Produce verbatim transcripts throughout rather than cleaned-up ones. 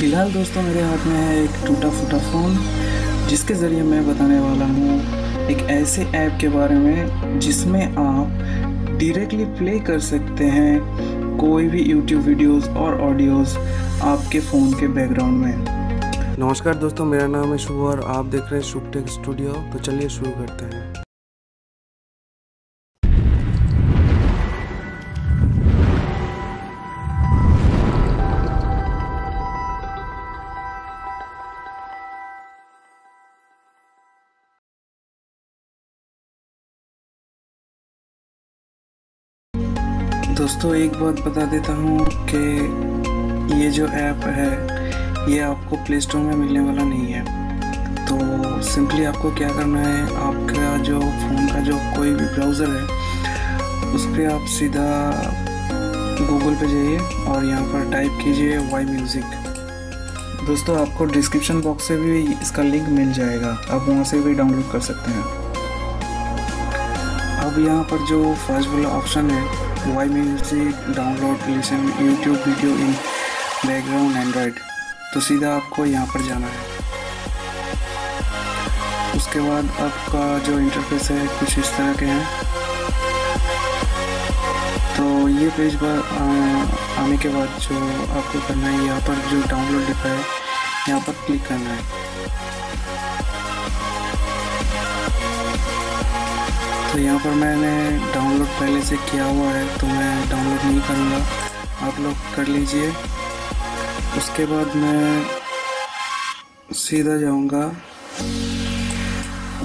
फिलहाल दोस्तों मेरे हाथ में है एक टूटा फूटा फ़ोन, जिसके ज़रिए मैं बताने वाला हूँ एक ऐसे ऐप के बारे में जिसमें आप डायरेक्टली प्ले कर सकते हैं कोई भी यूट्यूब वीडियोस और ऑडियोज़ आपके फ़ोन के बैकग्राउंड में। नमस्कार दोस्तों, मेरा नाम है शुभ और आप देख रहे हैं शुभ टेक स्टूडियो। तो चलिए शुरू करते हैं। दोस्तों एक बात बता देता हूँ कि ये जो ऐप है ये आपको प्ले स्टोर में मिलने वाला नहीं है। तो सिंपली आपको क्या करना है, आपका जो फ़ोन का जो कोई भी ब्राउज़र है उस पर आप सीधा गूगल पे जाइए और यहाँ पर टाइप कीजिए वाई म्यूजिक। दोस्तों आपको डिस्क्रिप्शन बॉक्स से भी इसका लिंक मिल जाएगा, आप वहाँ से भी डाउनलोड कर सकते हैं। अब यहाँ पर जो फर्स्ट वाला ऑप्शन है Y music download listen YouTube video in background Android, तो सीधा आपको यहाँ पर जाना है। उसके बाद आपका जो इंटरफेस है कुछ इस तरह के हैं। तो ये पेज पर आने के बाद जो आपको करना है, यहाँ पर जो डाउनलोड लिखा है यहाँ पर क्लिक करना है। तो यहाँ पर मैंने डाउनलोड पहले से किया हुआ है तो मैं डाउनलोड नहीं करूँगा, आप लोग कर लीजिए। उसके बाद मैं सीधा जाऊँगा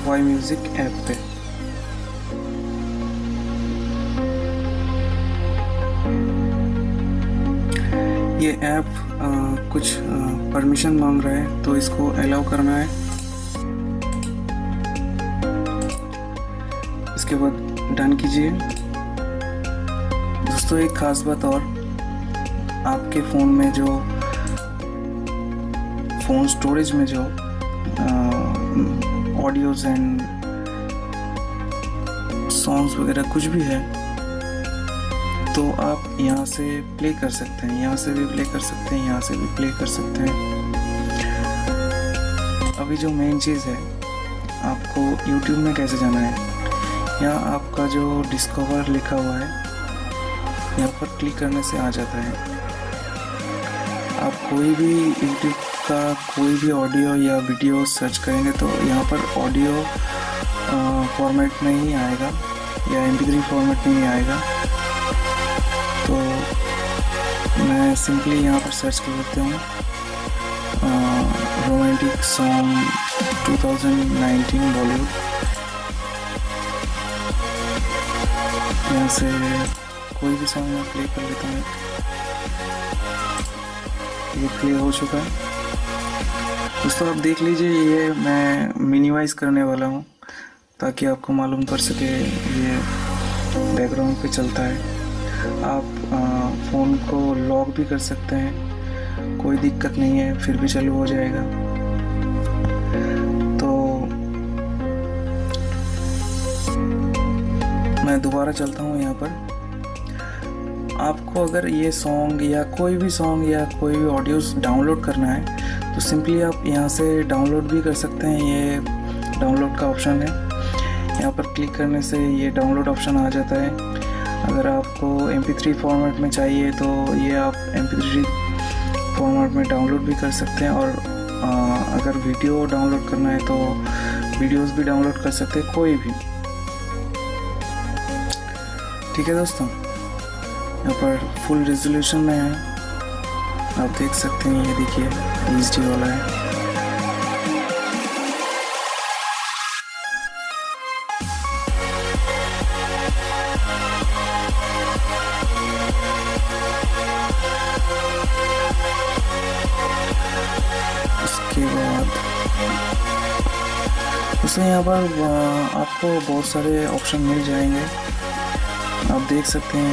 वाई म्यूजिक ऐप पे। ये ऐप कुछ परमिशन मांग रहा है तो इसको अलाउ करना है। इसके बाद डन कीजिए। दोस्तों एक खास बात और, आपके फ़ोन में जो फ़ोन स्टोरेज में जो ऑडियोज एंड सॉन्ग्स वगैरह कुछ भी है तो आप यहाँ से प्ले कर सकते हैं, यहाँ से भी प्ले कर सकते हैं, यहाँ से भी प्ले कर सकते हैं। अभी जो मेन चीज़ है आपको यूट्यूब में कैसे जाना है, यहाँ आपका जो डिस्कवर लिखा हुआ है यहाँ पर क्लिक करने से आ जाता है। आप कोई भी यूट्यूब का कोई भी ऑडियो या वीडियो सर्च करेंगे तो यहाँ पर ऑडियो फॉर्मेट में ही आएगा या एम पी थ्री फॉर्मेट में ही आएगा। तो मैं सिंपली यहाँ पर सर्च कर लेता हूँ romantic song two thousand nineteen Bollywood. यहाँ से कोई भी सॉन्ग मैं प्ले कर लेता हूँ। ये प्ले हो चुका है। दोस्तों आप देख लीजिए, ये मैं मिनिमाइज़ करने वाला हूँ ताकि आपको मालूम कर सके ये बैकग्राउंड पे चलता है। आप फ़ोन को लॉक भी कर सकते हैं, कोई दिक्कत नहीं है, फिर भी चालू हो जाएगा। मैं दोबारा चलता हूँ यहाँ पर। आपको अगर ये सॉन्ग या कोई भी सॉन्ग या कोई भी ऑडियोस डाउनलोड करना है तो सिंपली आप यहाँ से डाउनलोड भी कर सकते हैं। ये डाउनलोड का ऑप्शन है, यहाँ पर क्लिक करने से ये डाउनलोड ऑप्शन आ जाता है। अगर आपको एम पी थ्री फॉर्मेट में चाहिए तो ये आप एम पी थ्री फॉर्मेट में डाउनलोड भी कर सकते हैं, और आ, अगर वीडियो डाउनलोड करना है तो वीडियोज़ भी डाउनलोड कर सकते हैं कोई भी। ठीक है दोस्तों, यहाँ पर फुल रेजोल्यूशन में है, आप देख सकते हैं। ये देखिए एच डी वाला है। उसके बाद उसमें यहाँ पर आपको बहुत सारे ऑप्शन मिल जाएंगे, आप देख सकते हैं।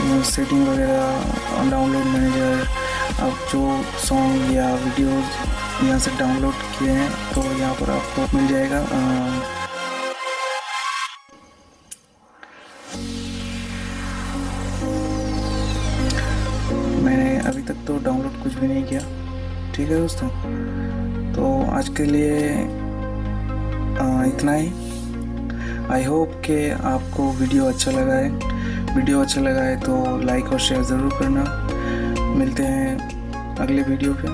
ये सेटिंग वगैरह, डाउनलोड मैनेजर, आप जो सॉन्ग या वीडियोस यहाँ से डाउनलोड किए हैं तो यहाँ पर आपको मिल जाएगा। आ, मैंने अभी तक तो डाउनलोड कुछ भी नहीं किया। ठीक है दोस्तों, तो आज के लिए इतना ही। आई होप कि आपको वीडियो अच्छा लगा है। वीडियो अच्छा लगा है तो लाइक और शेयर ज़रूर करना। मिलते हैं अगले वीडियो पे,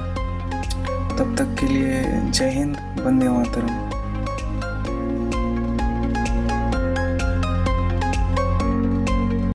तब तक के लिए जय हिंद, वंदे मातरम।